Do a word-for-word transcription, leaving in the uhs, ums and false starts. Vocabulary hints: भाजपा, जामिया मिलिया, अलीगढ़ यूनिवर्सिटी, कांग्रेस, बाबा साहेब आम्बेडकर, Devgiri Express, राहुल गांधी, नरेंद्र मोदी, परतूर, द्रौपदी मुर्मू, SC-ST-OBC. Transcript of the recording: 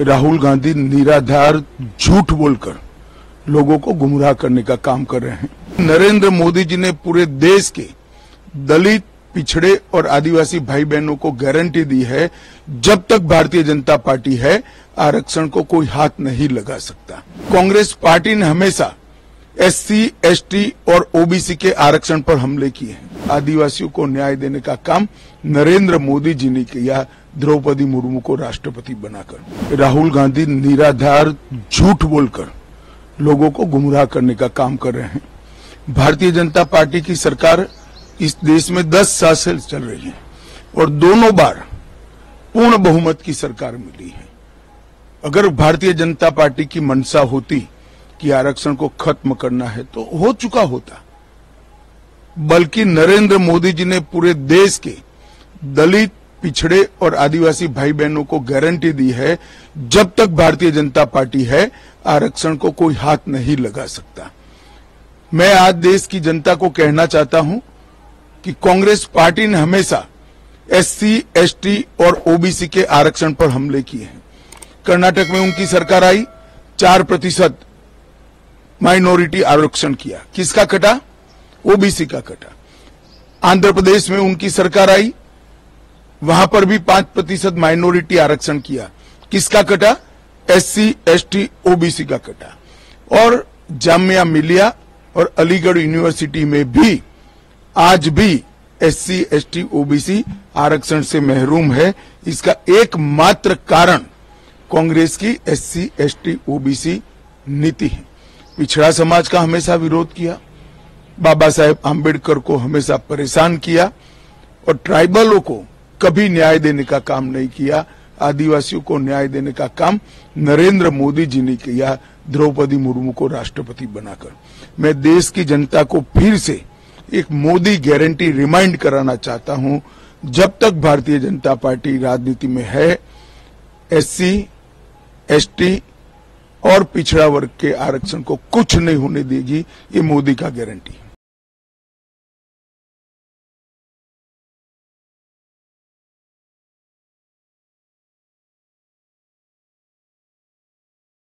राहुल गांधी निराधार झूठ बोलकर लोगों को गुमराह करने का काम कर रहे हैं। नरेंद्र मोदी जी ने पूरे देश के दलित, पिछड़े और आदिवासी भाई बहनों को गारंटी दी है, जब तक भारतीय जनता पार्टी है आरक्षण को कोई हाथ नहीं लगा सकता। कांग्रेस पार्टी ने हमेशा एससी, एसटी और ओबीसी के आरक्षण पर हमले किए हैं। आदिवासियों को न्याय देने का काम नरेंद्र मोदी जी ने किया, द्रौपदी मुर्मू को राष्ट्रपति बनाकर। राहुल गांधी निराधार झूठ बोलकर लोगों को गुमराह करने का काम कर रहे हैं। भारतीय जनता पार्टी की सरकार इस देश में दस साल से चल रही है और दोनों बार पूर्ण बहुमत की सरकार मिली है। अगर भारतीय जनता पार्टी की मंशा होती कि आरक्षण को खत्म करना है तो हो चुका होता, बल्कि नरेंद्र मोदी जी ने पूरे देश के दलित, पिछड़े और आदिवासी भाई बहनों को गारंटी दी है, जब तक भारतीय जनता पार्टी है आरक्षण को कोई हाथ नहीं लगा सकता। मैं आज देश की जनता को कहना चाहता हूं कि कांग्रेस पार्टी ने हमेशा एससी, एसटी और ओबीसी के आरक्षण पर हमले किए हैं। कर्नाटक में उनकी सरकार आई, चार प्रतिशत माइनॉरिटी आरक्षण किया, किसका कटा? ओबीसी का कटा। आंध्र प्रदेश में उनकी सरकार आई, वहां पर भी पांच प्रतिशत माइनॉरिटी आरक्षण किया, किसका कटा? एससी, एसटी, ओबीसी का कटा। और जामिया मिलिया और अलीगढ़ यूनिवर्सिटी में भी आज भी एससी, एसटी, ओबीसी आरक्षण से महरूम है। इसका एकमात्र कारण कांग्रेस की एससी, एसटी, ओबीसी नीति है। पिछड़ा समाज का हमेशा विरोध किया, बाबा साहेब आम्बेडकर को हमेशा परेशान किया और ट्राइबलों को कभी न्याय देने का काम नहीं किया। आदिवासियों को न्याय देने का काम नरेंद्र मोदी जी ने किया, द्रौपदी मुर्मू को राष्ट्रपति बनाकर। मैं देश की जनता को फिर से एक मोदी गारंटी रिमाइंड कराना चाहता हूं, जब तक भारतीय जनता पार्टी राजनीति में है एससी, एसटी और पिछड़ा वर्ग के आरक्षण को कुछ नहीं होने देगी, ये मोदी का गारंटी है।